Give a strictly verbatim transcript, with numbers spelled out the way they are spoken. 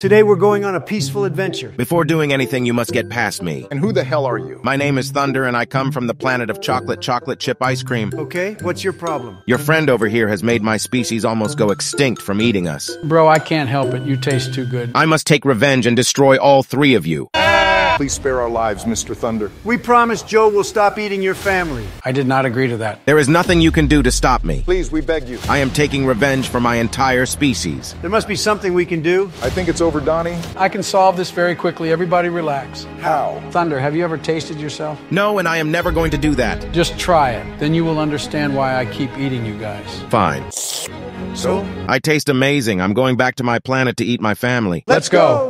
Today we're going on a peaceful adventure. Before doing anything, you must get past me. And who the hell are you? My name is Thunder, and I come from the planet of chocolate chocolate chip ice cream. Okay, what's your problem? Your friend over here has made my species almost go extinct from eating us. Bro, I can't help it. You taste too good. I must take revenge and destroy all three of you. Please spare our lives, Mister Thunder. We promise Joe will stop eating your family. I did not agree to that. There is nothing you can do to stop me. Please, we beg you. I am taking revenge for my entire species. There must be something we can do. I think it's over, Donnie. I can solve this very quickly. Everybody relax. How? Thunder, have you ever tasted yourself? No, and I am never going to do that. Just try it. Then you will understand why I keep eating you guys. Fine. So? I taste amazing. I'm going back to my planet to eat my family. Let's go.